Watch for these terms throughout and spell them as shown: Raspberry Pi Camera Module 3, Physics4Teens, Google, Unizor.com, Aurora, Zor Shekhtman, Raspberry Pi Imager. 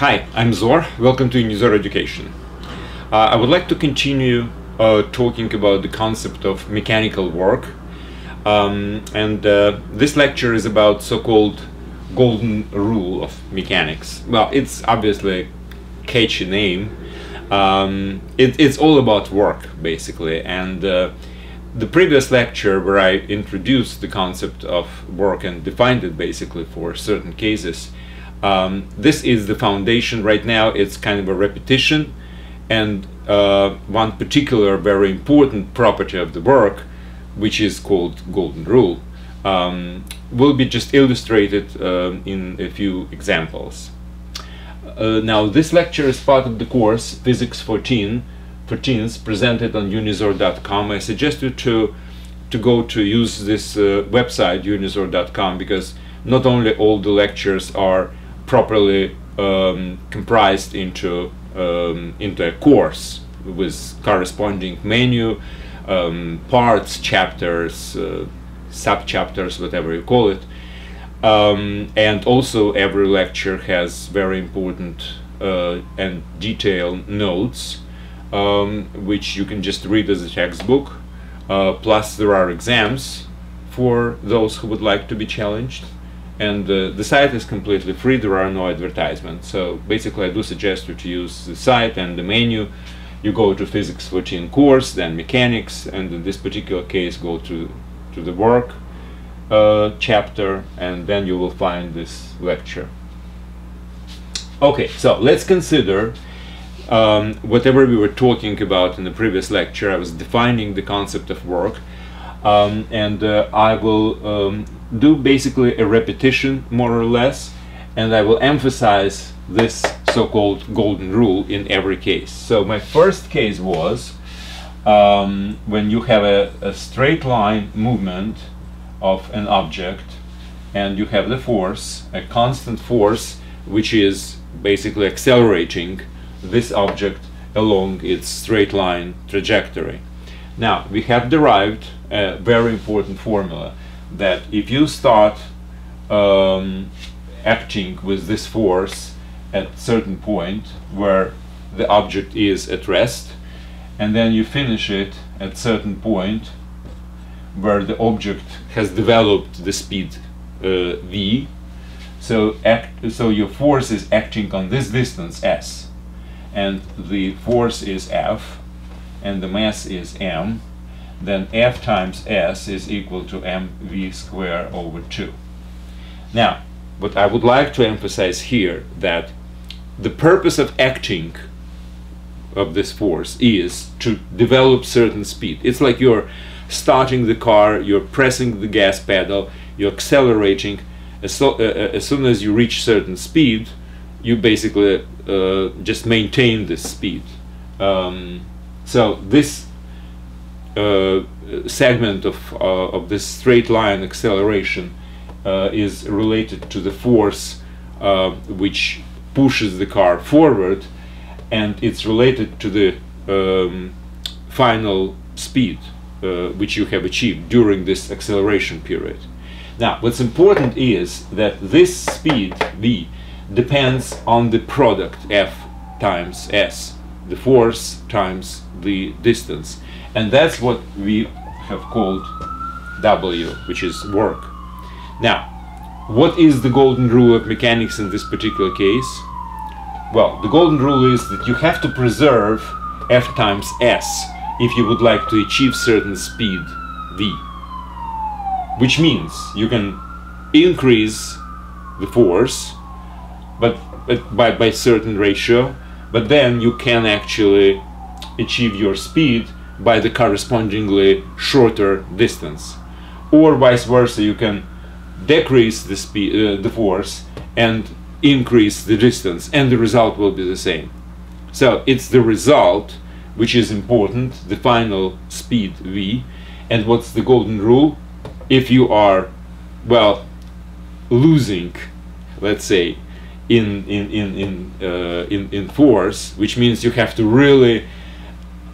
Hi, I'm Zor. Welcome to Unizor Education. I would like to continue talking about the concept of mechanical work. This lecture is about so-called golden rule of mechanics. Well, it's obviously a catchy name. It's all about work, basically. And the previous lecture where I introduced the concept of work and defined it basically for certain cases, this is the foundation. Right now it's kind of a repetition, and one particular very important property of the work, which is called golden rule, will be just illustrated in a few examples. Now, this lecture is part of the course Physics 14 for Teens, presented on Unizor.com. I suggest you to go to use this website, Unizor.com, because not only all the lectures are properly comprised into a course with corresponding menu, parts, chapters, sub-chapters, whatever you call it, and also every lecture has very important and detailed notes, which you can just read as a textbook, plus there are exams for those who would like to be challenged. And the site is completely free, there are no advertisements. So basically I do suggest you to use the site and the menu. You go to Physics 14 course, then Mechanics, and in this particular case go to the work chapter, and then you will find this lecture. Okay, so let's consider whatever we were talking about in the previous lecture. I was defining the concept of work, I will do basically a repetition, more or less, and I will emphasize this so-called golden rule in every case. So my first case was when you have a straight line movement of an object, and you have the force, a constant force, which is basically accelerating this object along its straight line trajectory. Now, we have derived a very important formula, that if you start acting with this force at certain point where the object is at rest, and then you finish it at certain point where the object has developed the speed v, so your force is acting on this distance s, and the force is f, and the mass is m, then F times S is equal to mv squared over 2. Now, what I would like to emphasize here, that the purpose of acting of this force is to develop certain speed. It's like you're starting the car, you're pressing the gas pedal, you're accelerating. As soon as you reach certain speed, you basically just maintain this speed. So this segment of this straight line acceleration is related to the force which pushes the car forward, and it's related to the final speed which you have achieved during this acceleration period. Now, what's important is that this speed v depends on the product F times s, the force times the distance, and that's what we have called W, which is work. Now, what is the golden rule of mechanics in this particular case? Well, the golden rule is that you have to preserve F times S if you would like to achieve certain speed V, which means you can increase the force by certain ratio, but then you can actually achieve your speed by the correspondingly shorter distance, or vice versa. You can decrease the speed, the force, and increase the distance, and the result will be the same. So it's the result which is important, the final speed v. And what's the golden rule? If you are, well, losing, let's say, in force, which means you have to really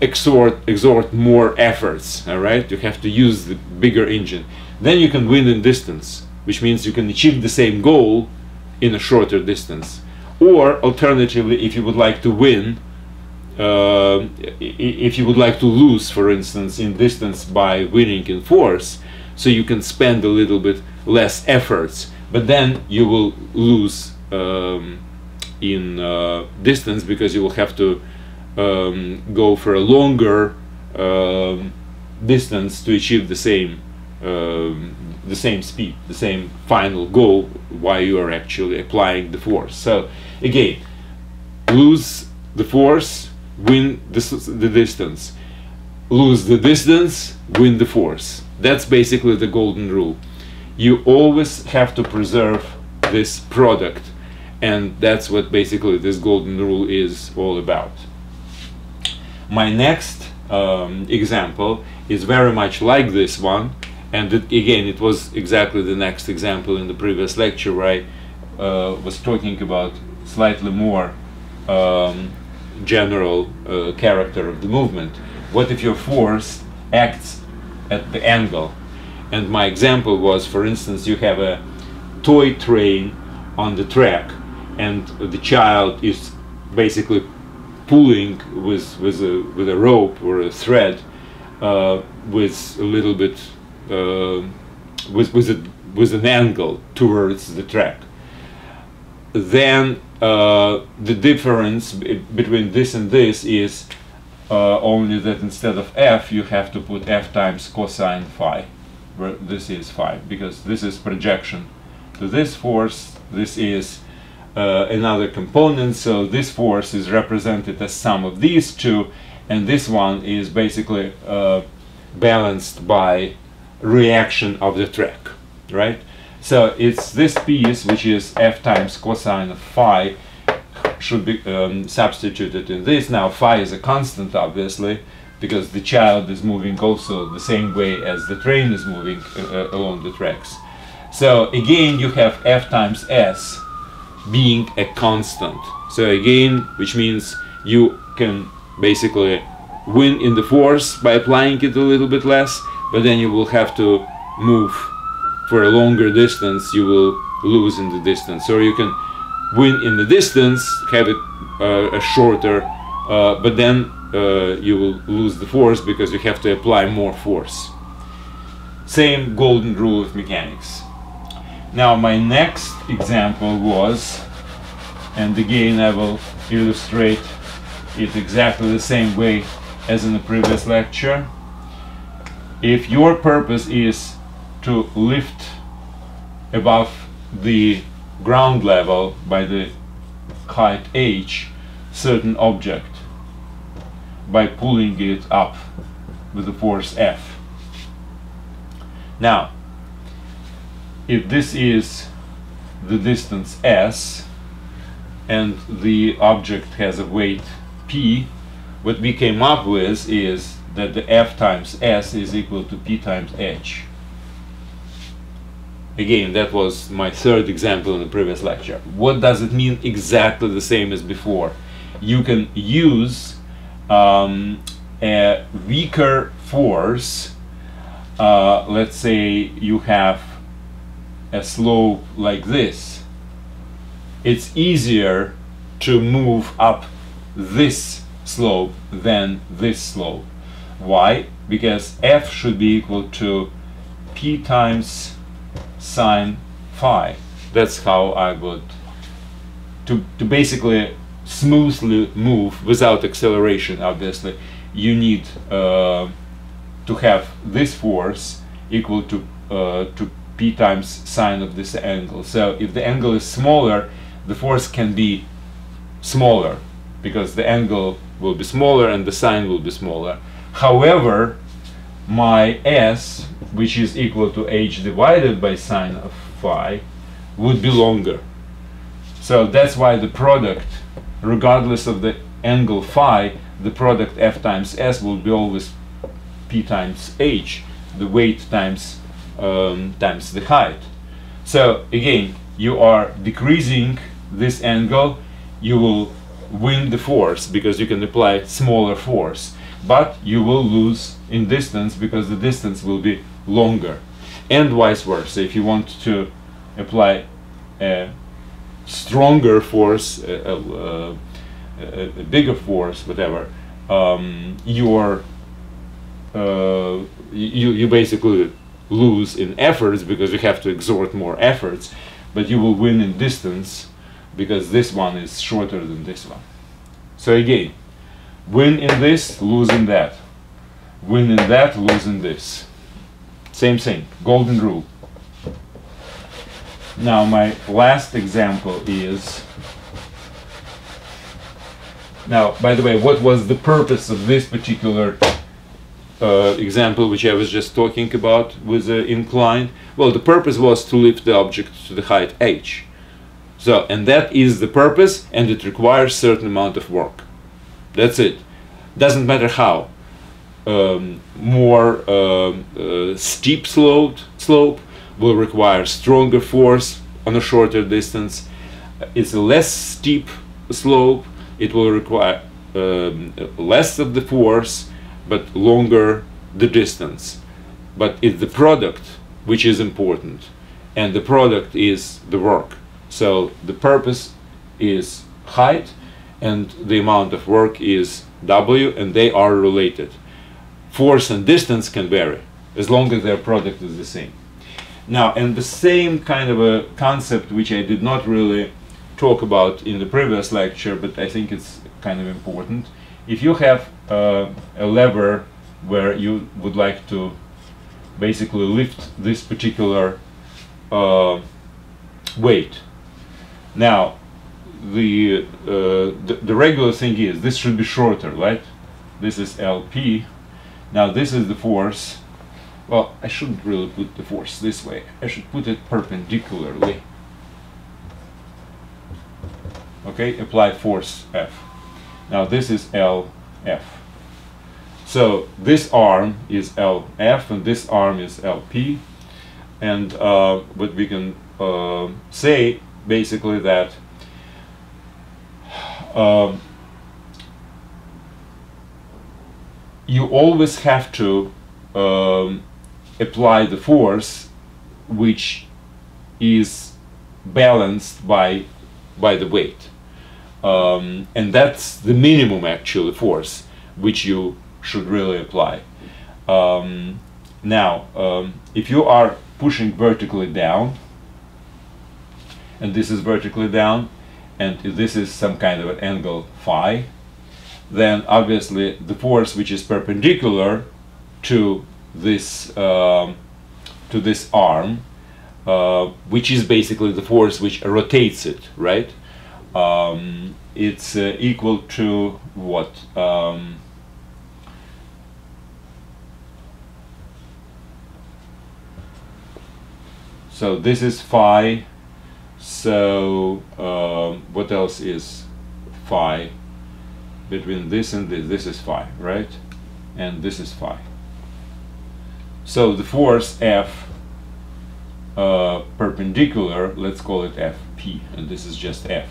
exert more efforts, all right? You have to use the bigger engine. Then you can win in distance, which means you can achieve the same goal in a shorter distance. or alternatively, if you would like to win, if you would like to lose, for instance, in distance by winning in force, so you can spend a little bit less efforts, but then you will lose in distance, because you will have to go for a longer distance to achieve the same speed, the same final goal, while you are actually applying the force. So again, lose the force, win the distance, lose the distance, win the force. That's basically the golden rule. You always have to preserve this product, and that's what basically this golden rule is all about. My next example is very much like this one, and again, it was exactly the next example in the previous lecture, where I was talking about slightly more general character of the movement. What if your force acts at the angle? And my example was, for instance, you have a toy train on the track, and the child is basically pulling with a rope or a thread, with a little bit with an angle towards the track. Then the difference between this and this is only that instead of f, you have to put f times cosine phi, where this is phi, because this is projection to this force. This is another component, so this force is represented as sum of these two, and this one is basically balanced by reaction of the track, right? So it's this piece, which is f times cosine of phi, should be substituted in this. Now phi is a constant, obviously, because the child is moving also the same way as the train is moving along the tracks. So again, you have f times s being a constant. So again, which means you can basically win in the force by applying it a little bit less, but then you will have to move for a longer distance, you will lose in the distance. Or you can win in the distance, have it a shorter, but then you will lose the force, because you have to apply more force. Same golden rule of mechanics. Now my next example was, and again I will illustrate it exactly the same way as in the previous lecture. If your purpose is to lift above the ground level by the height h certain object by pulling it up with the force F. Now, if this is the distance s and the object has a weight p, what we came up with is that the F times s is equal to p times h. Again, that was my third example in the previous lecture. What does it mean? Exactly the same as before. You can use a weaker force. Let's say you have a slope like this. It's easier to move up this slope than this slope. Why? Because F should be equal to P times sine phi. That's how I would to basically smoothly move without acceleration. Obviously, you need to have this force equal to p times sine of this angle. So if the angle is smaller, the force can be smaller, because the angle will be smaller and the sine will be smaller. However, my s, which is equal to h divided by sine of phi, would be longer. So that's why the product, regardless of the angle phi, the product f times s will be always p times h, the weight times the height. So again, you are decreasing this angle, you will win the force because you can apply smaller force, but you will lose in distance because the distance will be longer, and vice versa. If you want to apply a stronger force, a bigger force, whatever, you basically lose in efforts because you have to exert more efforts, but you will win in distance because this one is shorter than this one. So again, win in this, lose in that. Win in that, lose in this. Same thing, golden rule. Now my last example is, now by the way, what was the purpose of this particular example which I was just talking about with the inclined? Well, the purpose was to lift the object to the height h. So, and that is the purpose, and it requires certain amount of work. That's it. Doesn't matter how. More steep slope will require stronger force on a shorter distance. It's a less steep slope. It will require less of the force, but longer the distance. But it's the product which is important, and the product is the work. So the purpose is height, and the amount of work is W, and they are related. Force and distance can vary as long as their product is the same. Now, and the same kind of a concept which I did not really talk about in the previous lecture, but I think it's kind of important. If you have a lever where you would like to basically lift this particular weight, now the regular thing is this should be shorter, right? This is LP. Now this is the force. Well, I shouldn't really put the force this way. I should put it perpendicularly. Okay, apply force F. Now this is LF. So this arm is LF and this arm is LP. And what we can say basically that you always have to apply the force which is balanced by the weight, and that's the minimum actually force which you should really apply. If you are pushing vertically down, and this is vertically down, and this is some kind of an angle phi, then obviously the force which is perpendicular to this arm, which is basically the force which rotates it, right? It's equal to what? So this is phi. So what else is phi? Between this and this, this is phi, right? And this is phi. So the force F perpendicular, let's call it Fp, and this is just F.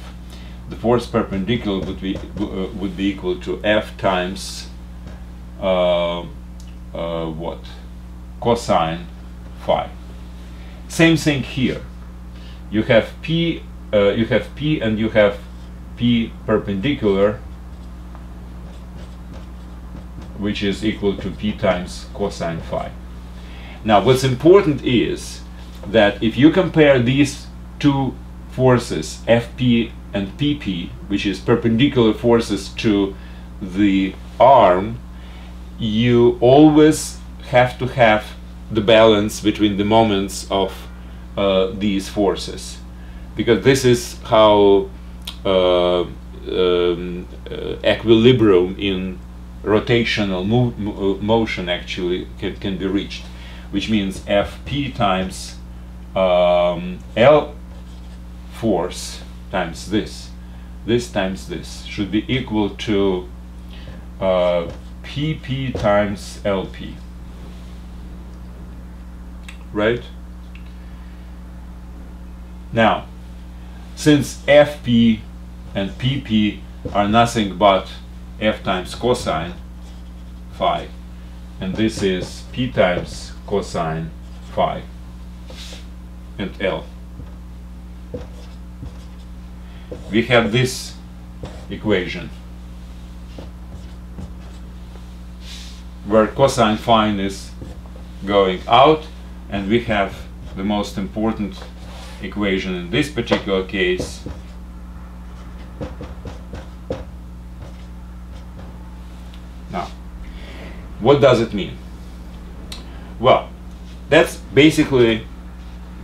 The force perpendicular would be equal to F times what? Cosine phi. Same thing here. You have P, and you have P perpendicular, which is equal to P times cosine phi. Now what's important is that if you compare these two forces, Fp and Pp, which is perpendicular forces to the arm, you always have to have the balance between the moments of these forces, because this is how equilibrium in rotational motion actually can be reached, which means Fp times L force times this times this should be equal to Pp times Lp, right? Now, since Fp and Pp are nothing but F times cosine phi, and this is P times cosine phi and L. we have this equation where cosine phi is going out, and we have the most important equation in this particular case, now. What does it mean? Well, that basically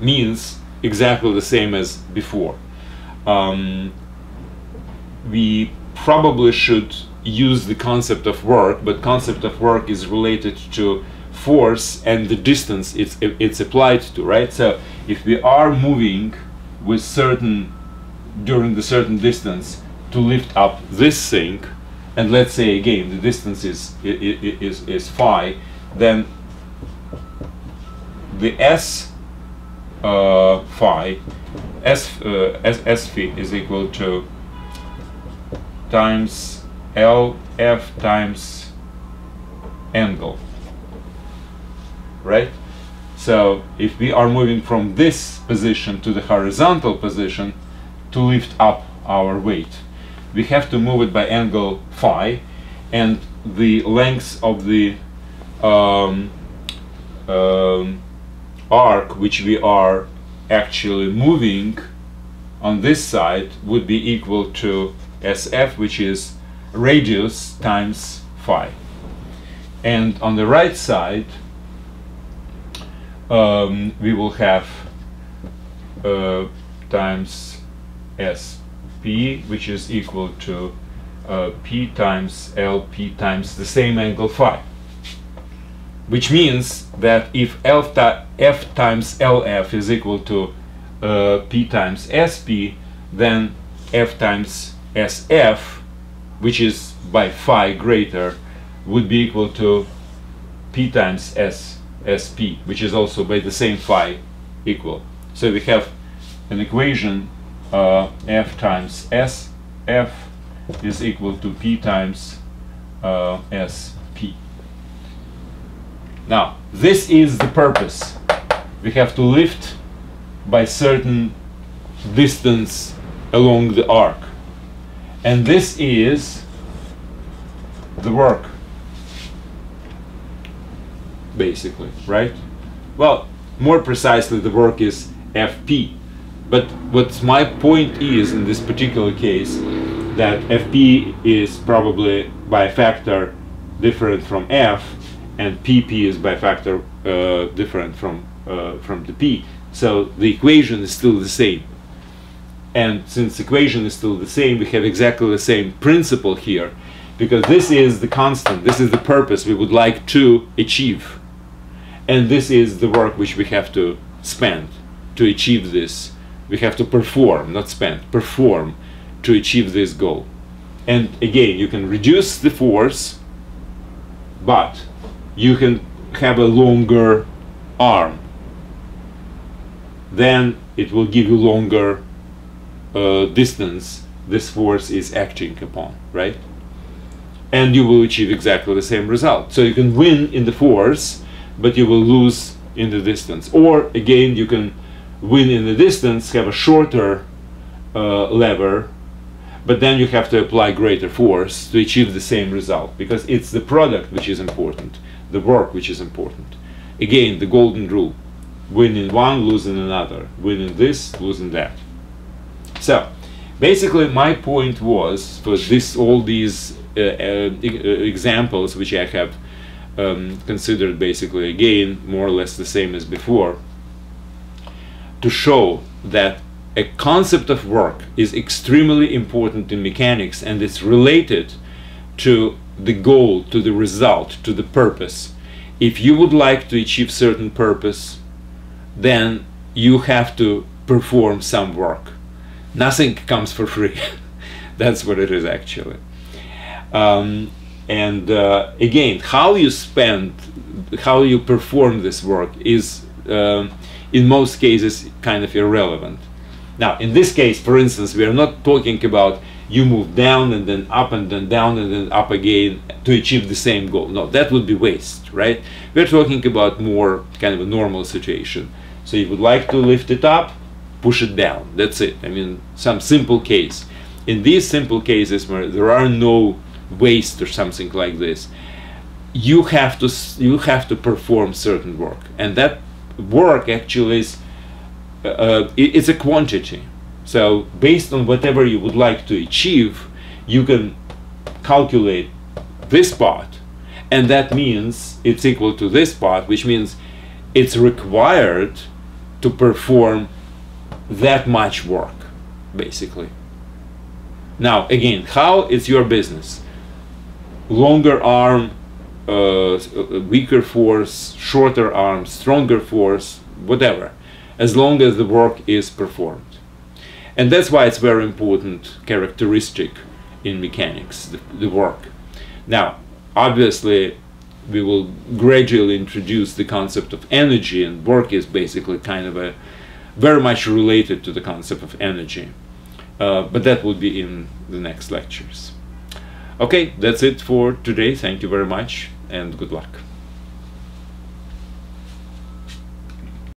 means exactly the same as before. We probably should use the concept of work, but concept of work is related to force and the distance it's applied to, right? So if we are moving with certain, during the certain distance to lift up this thing, and let's say again the distance is phi, then the s phi is equal to times LF times angle, right? So if we are moving from this position to the horizontal position to lift up our weight, we have to move it by angle phi, and the length of the arc which we are actually moving on this side would be equal to SF, which is radius times phi. And on the right side we will have times SP, which is equal to P times LP times the same angle phi, which means that if F times LF is equal to P times SP, then F times SF, which is by phi greater, would be equal to P times SP, which is also by the same phi equal. So we have an equation F times SF is equal to P times SP. Now, this is the purpose. We have to lift by certain distance along the arc. And this is the work, basically, right? Well, more precisely, the work is FP. But what's my point is, in this particular case, that FP is probably by a factor different from F, and PP is by a factor different from the P. So the equation is still the same. And since the equation is still the same, we have exactly the same principle here, because this is the constant, this is the purpose we would like to achieve, and this is the work which we have to spend to achieve this. We have to perform, not spend, perform to achieve this goal. And again, you can reduce the force, but you can have a longer arm, then it will give you longer distance this force is acting upon, right? And you will achieve exactly the same result. So you can win in the force, but you will lose in the distance. Or again, you can win in the distance, have a shorter lever, but then you have to apply greater force to achieve the same result, because it's the product which is important, the work which is important. Again, the golden rule: win in one, lose in another, win in this, lose in that. So basically my point was, for this, all these examples which I have considered basically again more or less the same as before, to show that a concept of work is extremely important in mechanics, and it's related to the goal, to the result, to the purpose. If you would like to achieve certain purpose, then you have to perform some work. Nothing comes for free. That's what it is actually. Again, how you spend, how you perform this work is in most cases kind of irrelevant. Now, in this case, for instance, we are not talking about you move down and then up and then down and then up again to achieve the same goal. No, that would be waste, right? We're talking about more kind of a normal situation. So you would like to lift it up, push it down. That's it. I mean, some simple case. In these simple cases where there are no waste or something like this, you have to perform certain work, and that work actually is it's a quantity. So based on whatever you would like to achieve, you can calculate this part, and that means it's equal to this part, which means it's required to perform that much work, basically. Now again, how is your business? Longer arm, weaker force, shorter arm, stronger force, whatever, as long as the work is performed. And that's why it's very important characteristic in mechanics, the work. Now obviously we will gradually introduce the concept of energy, and work is basically kind of a very much related to the concept of energy, but that will be in the next lectures. Okay, that's it for today. Thank you very much and good luck.